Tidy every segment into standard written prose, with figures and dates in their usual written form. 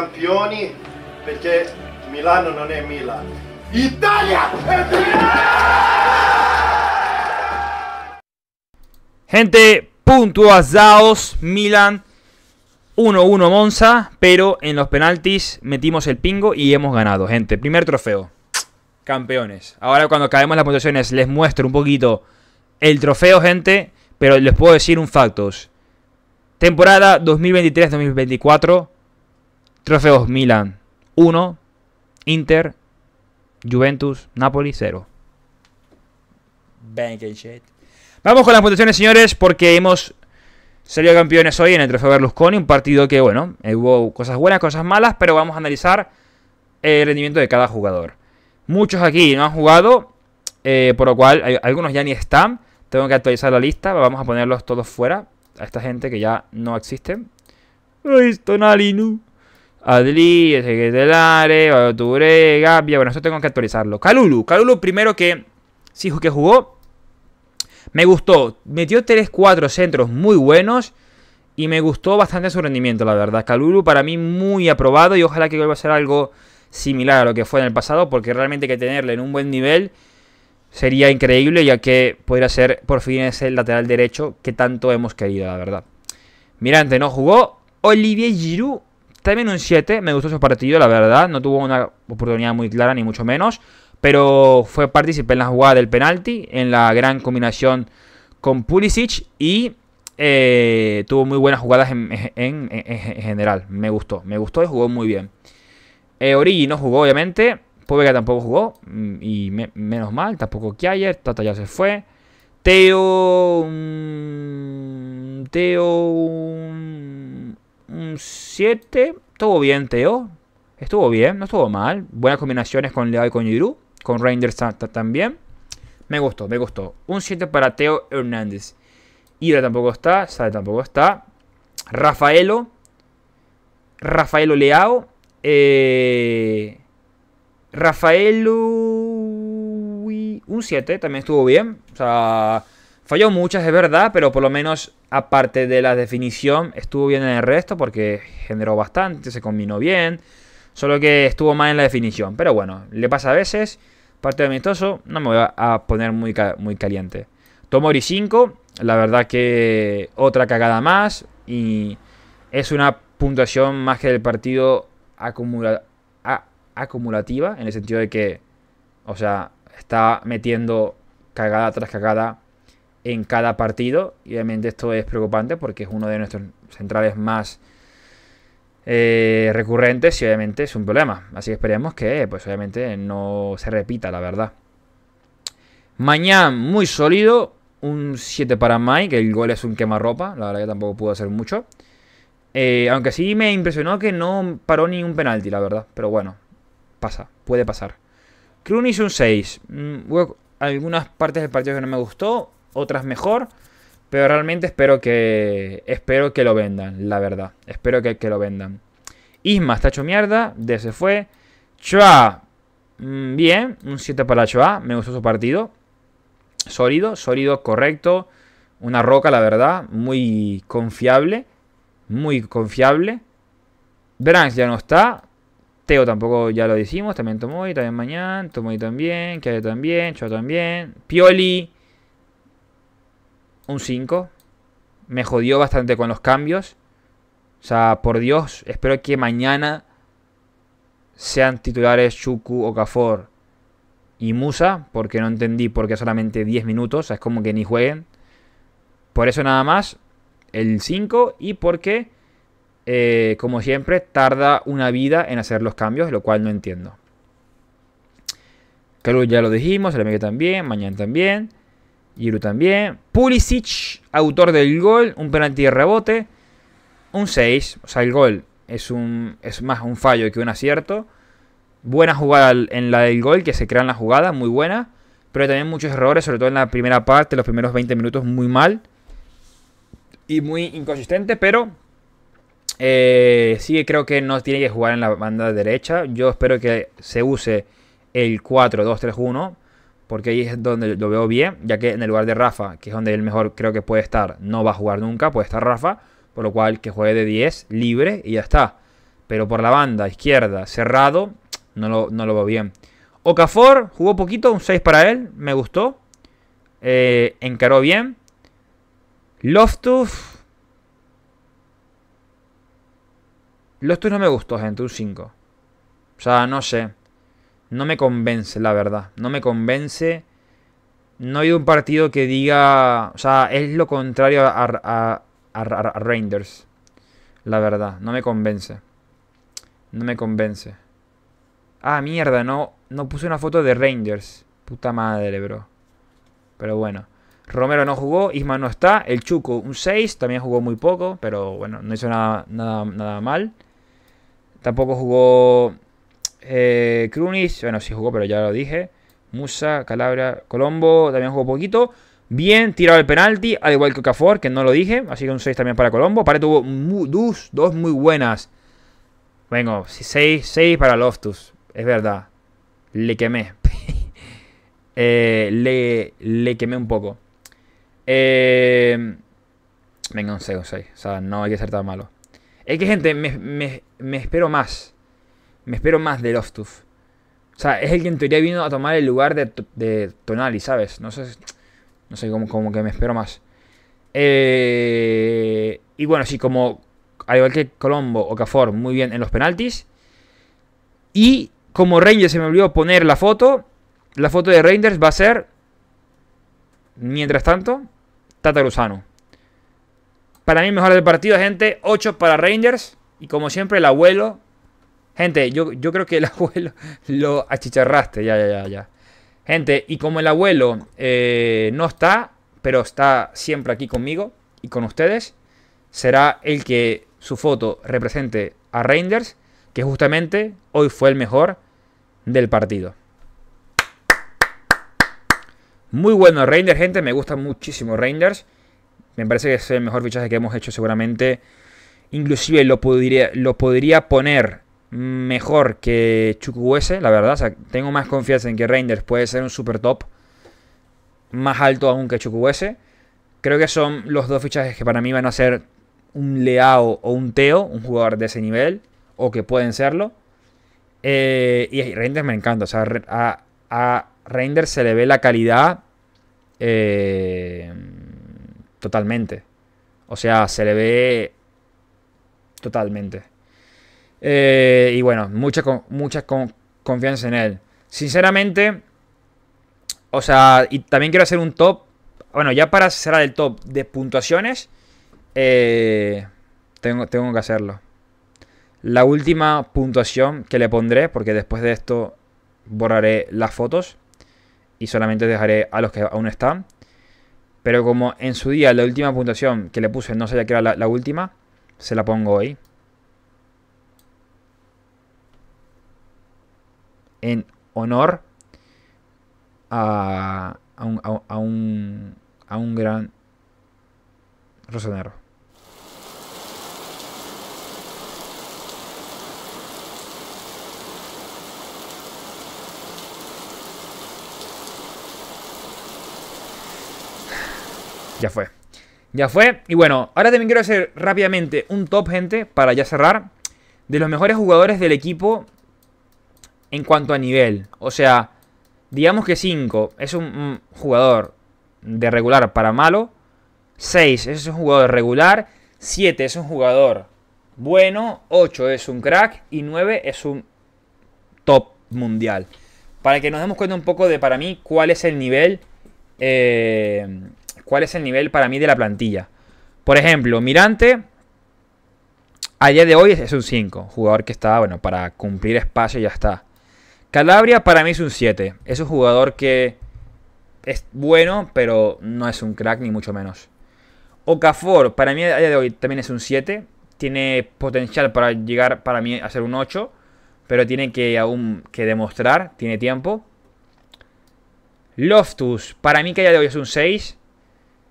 campioni perché Milano non è Milan. Italia es Milan. Gente, puntuazados, Milan 1-1 Monza, pero en los penaltis metimos el pingo y hemos ganado, gente. Primer trofeo. Campeones. Ahora cuando acabemos las puntuaciones les muestro un poquito el trofeo, gente, pero les puedo decir un factos. Temporada 2023-2024, trofeos Milan 1, Inter, Juventus, Napoli 0. Bank and shit. Vamos con las puntuaciones, señores, porque hemos salido campeones hoy en el Trofeo Berlusconi. Un partido que, bueno, hubo cosas buenas, cosas malas, pero vamos a analizar el rendimiento de cada jugador. Muchos aquí no han jugado, por lo cual algunos ya ni están. Tengo que actualizar la lista, vamos a ponerlos todos fuera. A esta gente que ya no existe. Tonali, no. Adli, Ezequielare, Ballo-Touré, Gabia. Bueno, esto tengo que actualizarlo. Kalulu. Kalulu primero que sí que jugó. Me gustó. Metió 3-4 centros muy buenos. Y me gustó bastante su rendimiento, la verdad. Kalulu para mí muy aprobado. Y ojalá que vuelva a ser algo similar a lo que fue en el pasado. Porque realmente hay que tenerle en un buen nivel. Sería increíble, ya que podría ser por fin ese lateral derecho que tanto hemos querido, la verdad. Mirante no jugó. Olivier Giroud, también un 7. Me gustó su partido, la verdad. No tuvo una oportunidad muy clara, ni mucho menos. Pero fue partícipe en la jugada del penalti, en la gran combinación con Pulisic. Y tuvo muy buenas jugadas en general. Me gustó y jugó muy bien. Origi no jugó, obviamente. Pobega tampoco jugó, y menos mal, tampoco Kjaer, Tata ya se fue. Theo, un 7, estuvo bien Theo, estuvo bien, no estuvo mal. Buenas combinaciones con Leao y con Giroud, con Reijnders también. Me gustó. Un 7 para Theo Hernández. Ibra tampoco está, Sael tampoco está. Rafael Leão, Rafael, un 7, también estuvo bien. O sea, falló muchas, es verdad, pero por lo menos, aparte de la definición, estuvo bien en el resto porque generó bastante, se combinó bien. Solo que estuvo mal en la definición. Pero bueno, le pasa a veces. Partido amistoso, no me voy a poner muy caliente. Tomori 5, la verdad que otra cagada más. Y es una puntuación más que del partido acumulativa, en el sentido de que, o sea, está metiendo cagada tras cagada en cada partido. Y obviamente esto es preocupante porque es uno de nuestros centrales más recurrentes y obviamente es un problema. Así que esperemos que, pues obviamente, no se repita, la verdad. Maignan, muy sólido. Un 7 para Maignan, que el gol es un quemarropa. La verdad que tampoco pudo hacer mucho. Aunque sí me impresionó que no paró ni un penalti, la verdad. Pero bueno. Pasa, puede pasar. Krunić un 6. Hubo algunas partes del partido que no me gustó, otras mejor, pero realmente espero que lo vendan, la verdad. Espero que lo vendan. Isma está hecho mierda, de se fue. Chua, bien, un 7 para Chua, me gustó su partido. Sólido, correcto. Una roca, la verdad, muy confiable. Branks ya no está. Theo tampoco, ya lo decimos, también Tomori, también Maignan, Tomori también, Kjaer también, Chua también. Pioli, un 5. Me jodió bastante con los cambios. O sea, por Dios, espero que mañana sean titulares Chukwueze, Okafor y Musa, porque no entendí por qué solamente 10 minutos, o sea, es como que ni jueguen. Por eso nada más, el 5 y porque... como siempre, tarda una vida en hacer los cambios, lo cual no entiendo. Kalulu ya lo dijimos, Saelemaekers también, Maignan también, Giroud también. Pulisic, autor del gol, un penalti de rebote, un 6. O sea, el gol es más un fallo que un acierto. Buena jugada en la del gol, que se crean las jugadas, muy buena. Pero también muchos errores, sobre todo en la primera parte, los primeros 20 minutos, muy mal. Y muy inconsistente, pero... sí, creo que no tiene que jugar en la banda derecha. Yo espero que se use el 4-2-3-1, porque ahí es donde lo veo bien, ya que en el lugar de Rafa, que es donde el mejor creo que puede estar, no va a jugar nunca, puede estar Rafa, por lo cual que juegue de 10 libre y ya está. Pero por la banda izquierda, cerrado, no lo veo bien. Okafor jugó poquito, un 6 para él, me gustó. Encaró bien. Loftus. Loftus no me gustó, gente, un 5. O sea, no sé. No me convence, la verdad. No me convence. No hay un partido que diga... O sea, es lo contrario a Reijnders. La verdad, no me convence. No me convence. Ah, mierda, no puse una foto de Reijnders. Puta madre, bro. Pero bueno. Romero no jugó, Isma no está. El Chuco, un 6, también jugó muy poco. Pero bueno, no hizo nada mal. Tampoco jugó Krunić. Bueno, sí jugó, pero ya lo dije. Musa, Calabria, Colombo también jugó poquito. Bien tirado el penalti, al igual que Okafor, que no lo dije. Así que un 6 también para Colombo. Para tuvo dos muy buenas. Vengo, 6 para Loftus. Es verdad. Le quemé. Le quemé un poco. Venga, un 6, un 6. O sea, no hay que ser tan malo. Es que, gente, me espero más. Me espero más de Loftus. O sea, es el que en teoría vino a tomar el lugar de Tonali, ¿sabes? No sé cómo que me espero más. Y bueno, sí, como... Al igual que Colombo, Okafor, muy bien en los penaltis. Y como Reijnders se me olvidó poner la foto. La foto de Reijnders va a ser... Mientras tanto, Tata Luzano. Para mí mejor del partido, gente. 8 para Reijnders. Y como siempre, el abuelo... Gente, yo creo que el abuelo lo achicharraste. Ya. Gente, y como el abuelo no está, pero está siempre aquí conmigo y con ustedes, será el que su foto represente a Reijnders, que justamente hoy fue el mejor del partido. Muy bueno Reijnders, gente. Me gusta muchísimo Reijnders. Me parece que es el mejor fichaje que hemos hecho seguramente. Inclusive lo podría poner... Mejor que Chukwueze, la verdad. O sea, tengo más confianza en que Reijnders puede ser un super top. Más alto aún que Chukwueze. Creo que son los dos fichajes que para mí van a ser un Leao o un Theo. Un jugador de ese nivel. O que pueden serlo. Y Reijnders me encanta. O sea, a Reijnders se le ve la calidad totalmente. O sea, se le ve totalmente. Y bueno, mucha confianza en él. Sinceramente, o sea, y también quiero hacer un top. Bueno, ya para cerrar el top de puntuaciones, tengo que hacerlo. La última puntuación que le pondré, porque después de esto borraré las fotos y solamente dejaré a los que aún están. Pero como en su día la última puntuación que le puse no sabía que era la última, se la pongo hoy. En honor a un gran rossonero. Ya fue. Y bueno, ahora también quiero hacer rápidamente un top, gente, para ya cerrar, de los mejores jugadores del equipo. En cuanto a nivel, o sea, digamos que 5 es un jugador de regular para malo, 6 es un jugador regular, 7 es un jugador bueno, 8 es un crack y 9 es un top mundial. Para que nos demos cuenta un poco de, para mí, cuál es el nivel para mí de la plantilla. Por ejemplo, Mirante... A día de hoy es un 5, jugador que está, bueno, para cumplir espacio ya está. Calabria para mí es un 7, es un jugador que es bueno, pero no es un crack ni mucho menos. Okafor para mí a día de hoy también es un 7, tiene potencial para llegar para mí a ser un 8, pero tiene que aún que demostrar, tiene tiempo. Loftus para mí que a día de hoy es un 6,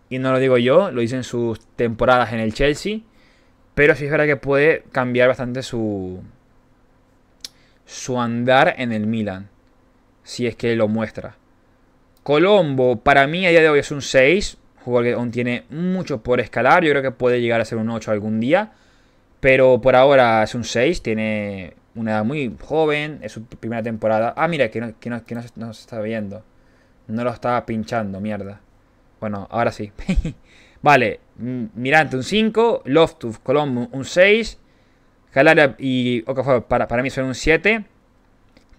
y no lo digo yo, lo hice en sus temporadas en el Chelsea. Pero sí es verdad que puede cambiar bastante su andar en el Milan. Si es que lo muestra. Colombo, para mí a día de hoy es un 6. Jugador que aún tiene mucho por escalar. Yo creo que puede llegar a ser un 8 algún día. Pero por ahora es un 6, tiene una edad muy joven, es su primera temporada. Ah, mira, que no se está viendo. No lo estaba pinchando, mierda. Bueno, ahora sí. Vale, Mirante un 5, Loftus, Colombo un 6, Kjaer y Okafor para mí son un 7.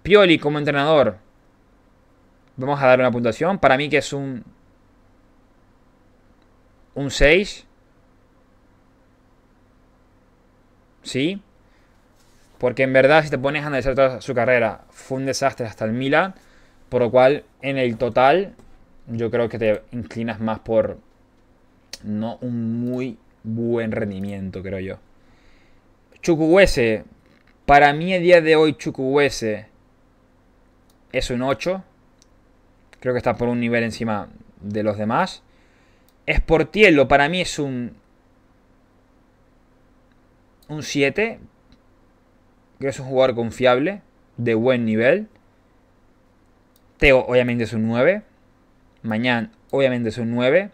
Pioli como entrenador, vamos a dar una puntuación. Para mí que es un 6. Sí, porque en verdad si te pones a analizar toda su carrera, fue un desastre hasta el Milan, por lo cual en el total yo creo que te inclinas más por no un muy buen rendimiento, creo yo. Chukwueze, para mí a día de hoy Chukwueze es un 8, creo que está por un nivel encima de los demás. Sportiello para mí es un 7. Creo que es un jugador confiable, de buen nivel. Theo obviamente es un 9. Maignan obviamente es un 9.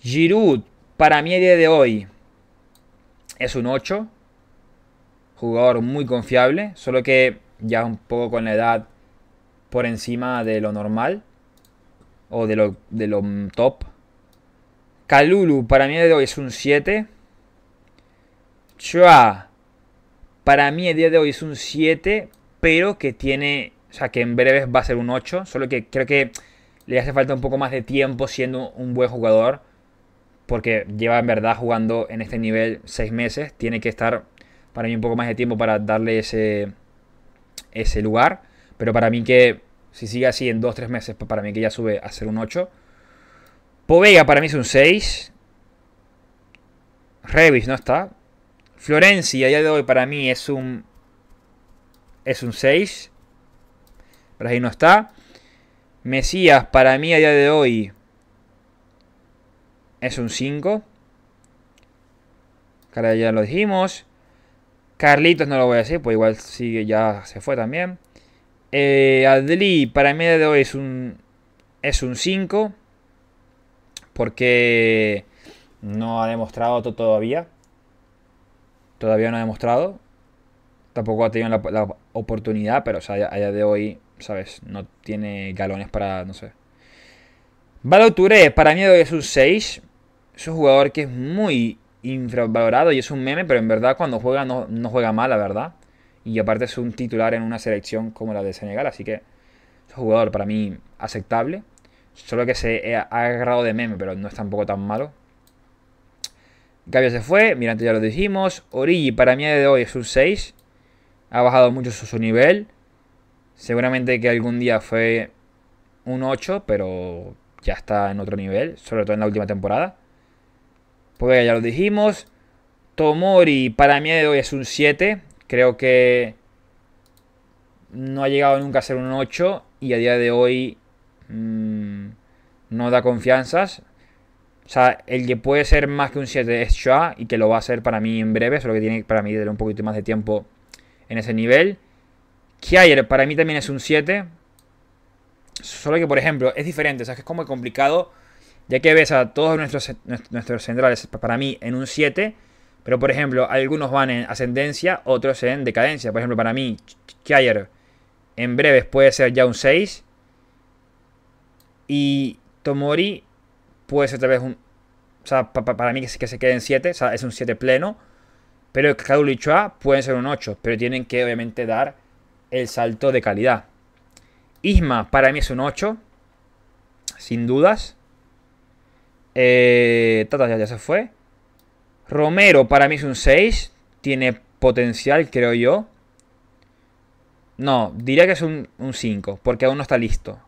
Giroud para mí a día de hoy es un 8. Jugador muy confiable, solo que ya un poco con la edad por encima de lo normal o de lo top. Kalulu para mí a día de hoy es un 7. Kjaer para mí a día de hoy es un 7, pero que tiene, o sea, que en breves va a ser un 8, solo que creo que le hace falta un poco más de tiempo siendo un buen jugador, porque lleva en verdad jugando en este nivel 6 meses, tiene que estar para mí un poco más de tiempo para darle ese lugar, pero para mí que si sigue así en 2-3 meses, pues para mí que ya sube a ser un 8. Pobega para mí es un 6. Revis no está. Florenzi a día de hoy para mí es un 6. Pero ahí no está. Mesías para mí a día de hoy es un 5. Cara, ya lo dijimos. Carlitos no lo voy a decir, pues igual sigue, ya se fue también. Adli para mí a día de hoy es un 5. Porque no ha demostrado todavía. Todavía no ha demostrado. Tampoco ha tenido la oportunidad. Pero o sea, a día de hoy, ¿sabes? No tiene galones para, no sé. Ballo-Touré, para mí es un 6. Es un jugador que es muy infravalorado. Y es un meme, pero en verdad cuando juega no juega mal, la verdad. Y aparte es un titular en una selección como la de Senegal. Así que es un jugador para mí aceptable. Solo que se ha agarrado de meme, pero no es tampoco tan malo. Gabi se fue, Mirante ya lo dijimos. Origi para mí de hoy es un 6. Ha bajado mucho su nivel. Seguramente que algún día fue un 8, pero ya está en otro nivel, sobre todo en la última temporada. Pobega ya lo dijimos. Tomori para mí de hoy es un 7. Creo que no ha llegado nunca a ser un 8 y a día de hoy no da confianzas. O sea, el que puede ser más que un 7 es Shaw y que lo va a hacer para mí en breve, solo que tiene para mí darle un poquito más de tiempo en ese nivel. Kjaer para mí también es un 7, solo que por ejemplo es diferente, o sea, que es como complicado, ya que ves a todos nuestros centrales para mí en un 7, pero por ejemplo algunos van en ascendencia, otros en decadencia. Por ejemplo, para mí Kjaer en breves puede ser ya un 6 y Tomori puede ser tal vez un... O sea, para mí que se queden 7. O sea, es un 7 pleno. Pero Kalulu y Chua pueden ser un 8. Pero tienen que obviamente dar el salto de calidad. Isma para mí es un 8. Sin dudas. Tata ya se fue. Romero para mí es un 6. Tiene potencial, creo yo. No, diría que es un 5. Porque aún no está listo.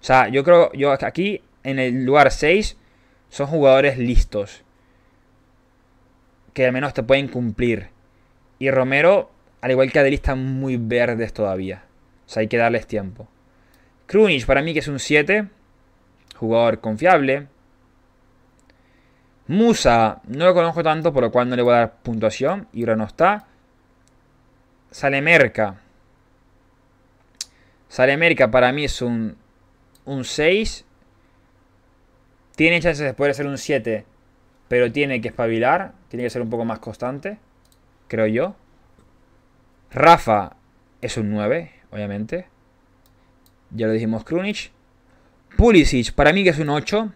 O sea, yo creo... Yo aquí en el lugar 6... Son jugadores listos, que al menos te pueden cumplir. Y Romero, al igual que Adli, están muy verdes todavía. O sea, hay que darles tiempo. Krunić, para mí que es un 7. Jugador confiable. MONZA, no lo conozco tanto, por lo cual no le voy a dar puntuación. Y ahora no está. Saelemaekers para mí es un 6. Tiene chances de poder ser un 7, Pero tiene que espabilar. Tiene que ser un poco más constante, creo yo. Rafa es un 9, obviamente. Ya lo dijimos, Krunić. Pulisic, para mí que es un 8. No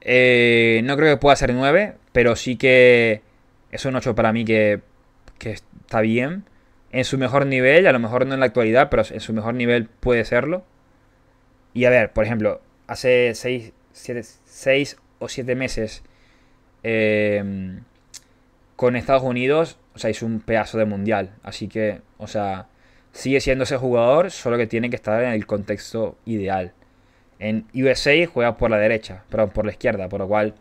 creo que pueda ser 9, pero sí que es un 8 para mí que está bien. En su mejor nivel, a lo mejor no en la actualidad, pero en su mejor nivel puede serlo. Y a ver, por ejemplo, hace 6 o 7 meses con Estados Unidos, o sea, hizo un pedazo de mundial. Así que, o sea, sigue siendo ese jugador, solo que tiene que estar en el contexto ideal. En USA juega por la derecha, perdón, por la izquierda, por lo cual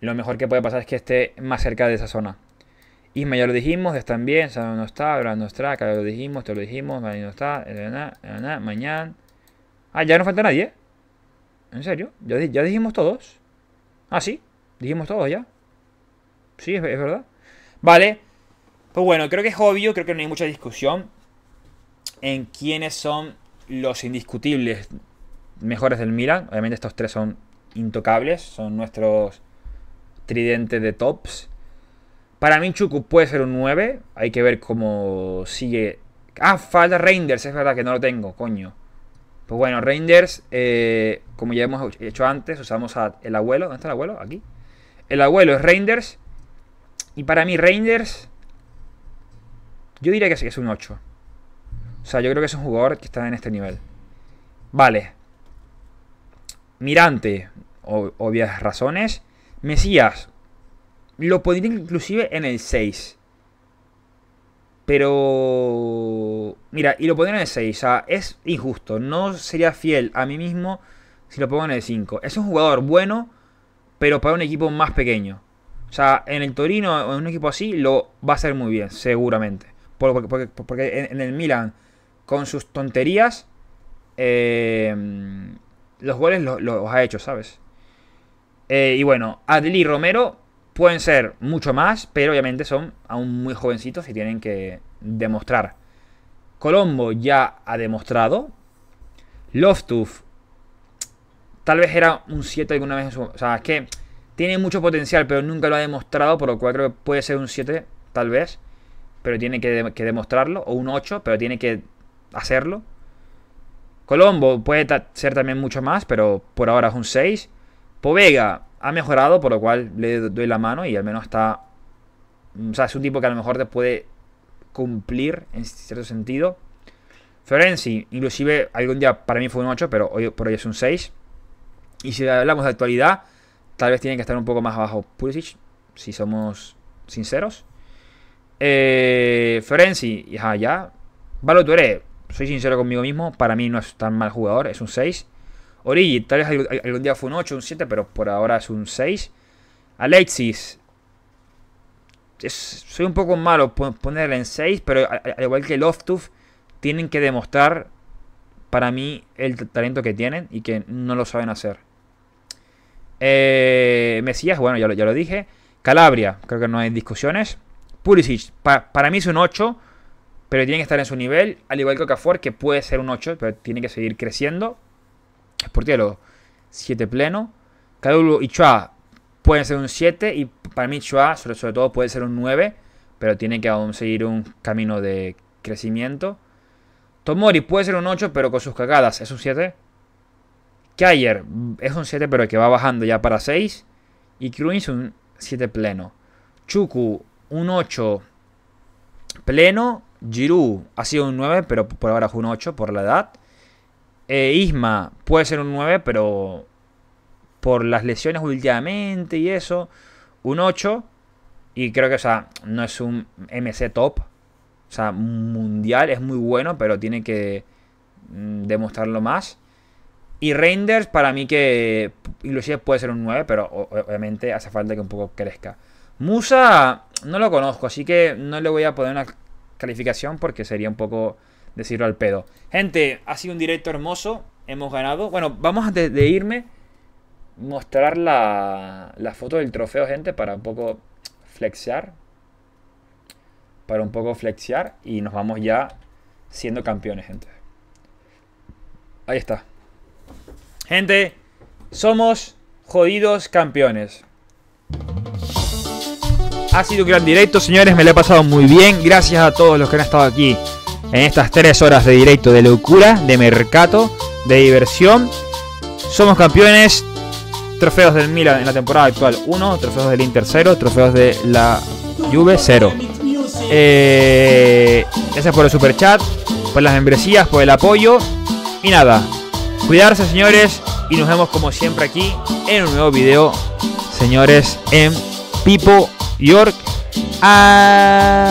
lo mejor que puede pasar es que esté más cerca de esa zona. Isma ya lo dijimos, están bien, Sano no está, Abraham no está, acá lo dijimos, te lo dijimos, Maignan no está, Maignan. Ah, ya no falta nadie. ¿En serio? ¿Ya dijimos todos? Ah, sí, dijimos todos ya. Sí, es verdad. Vale, pues bueno, creo que es obvio, creo que no hay mucha discusión en quiénes son los indiscutibles mejores del Milan. Obviamente estos tres son intocables, son nuestros tridentes de tops. Para mí Chuku puede ser un 9. Hay que ver cómo sigue. Ah, falta Reijnders. Es verdad que no lo tengo, coño. Pues bueno, Reijnders, como ya hemos hecho antes, usamos a el abuelo. ¿Dónde está el abuelo? Aquí. El abuelo es Reijnders. Y para mí Reijnders, yo diría que sí, es un 8. O sea, yo creo que es un jugador que está en este nivel. Vale. Mirante, obvias razones. Mesías. Lo pondría inclusive en el 6. Pero... mira, y lo pondría en el 6. O sea, es injusto. No sería fiel a mí mismo si lo pongo en el 5. Es un jugador bueno, pero para un equipo más pequeño. O sea, en el Torino o en un equipo así, lo va a hacer muy bien, seguramente. Porque en el Milan, con sus tonterías, los goles los ha hecho, ¿sabes? Y bueno, Adli y Romero... pueden ser mucho más, pero obviamente son aún muy jovencitos y tienen que demostrar. Colombo ya ha demostrado. Loftus, tal vez era un 7 alguna vez en su... o sea, es que tiene mucho potencial, pero nunca lo ha demostrado, por lo cual creo que puede ser un 7, tal vez. Pero tiene que demostrarlo. O un 8, pero tiene que hacerlo. Colombo puede ser también mucho más, pero por ahora es un 6. Pobega ha mejorado, por lo cual le doy la mano y al menos está... o sea, es un tipo que a lo mejor te puede cumplir en cierto sentido. Florenzi, inclusive algún día para mí fue un 8, pero hoy por hoy es un 6. Y si hablamos de actualidad, tal vez tiene que estar un poco más abajo Pulisic, si somos sinceros. Florenzi, ya. Ballo-Touré, soy sincero conmigo mismo, para mí no es tan mal jugador, es un 6. Origi, tal vez algún día fue un 8, un 7, pero por ahora es un 6. Alexis, soy un poco malo ponerle en 6, pero al igual que Loftus, tienen que demostrar para mí el talento que tienen y que no lo saben hacer. Mesías, bueno, ya lo dije. Calabria, creo que no hay discusiones. Pulisic, para mí es un 8, pero tiene que estar en su nivel. Al igual que Okafor, que puede ser un 8, pero tiene que seguir creciendo. Sportiello, 7 pleno. Kalulu y Kjaer pueden ser un 7. Y para mí Kjaer sobre todo puede ser un 9. Pero tiene que aún seguir un camino de crecimiento. Tomori puede ser un 8, pero con sus cagadas es un 7. Kjaer es un 7, pero que va bajando ya para 6. Y Krunić un 7 pleno. Chuku un 8 pleno. Giroud ha sido un 9, pero por ahora es un 8 por la edad. Isma puede ser un 9, pero por las lesiones últimamente y eso, un 8. Y creo que, o sea, no es un MC top, o sea, mundial, es muy bueno, pero tiene que demostrarlo más. Y Reijnders, para mí que inclusive puede ser un 9, pero obviamente hace falta que un poco crezca. Musa no lo conozco, así que no le voy a poner una calificación porque sería un poco... decirlo al pedo. Gente, ha sido un directo hermoso. Hemos ganado. Bueno, vamos antes de irme mostrar la foto del trofeo, gente, para un poco flexear. Para un poco flexear. Y nos vamos ya siendo campeones, gente. Ahí está. Gente, somos jodidos campeones. Ha sido un gran directo, señores, me lo he pasado muy bien. Gracias a todos los que han estado aquí en estas 3 horas de directo de locura, de mercato, de diversión. Somos campeones. Trofeos del Milan en la temporada actual 1, trofeos del Inter 0, trofeos de la Juve 0. Gracias por el super chat, por las membresías, por el apoyo. Y nada, cuidarse, señores. Y nos vemos como siempre aquí en un nuevo video, señores, en Pipo York. Adiós.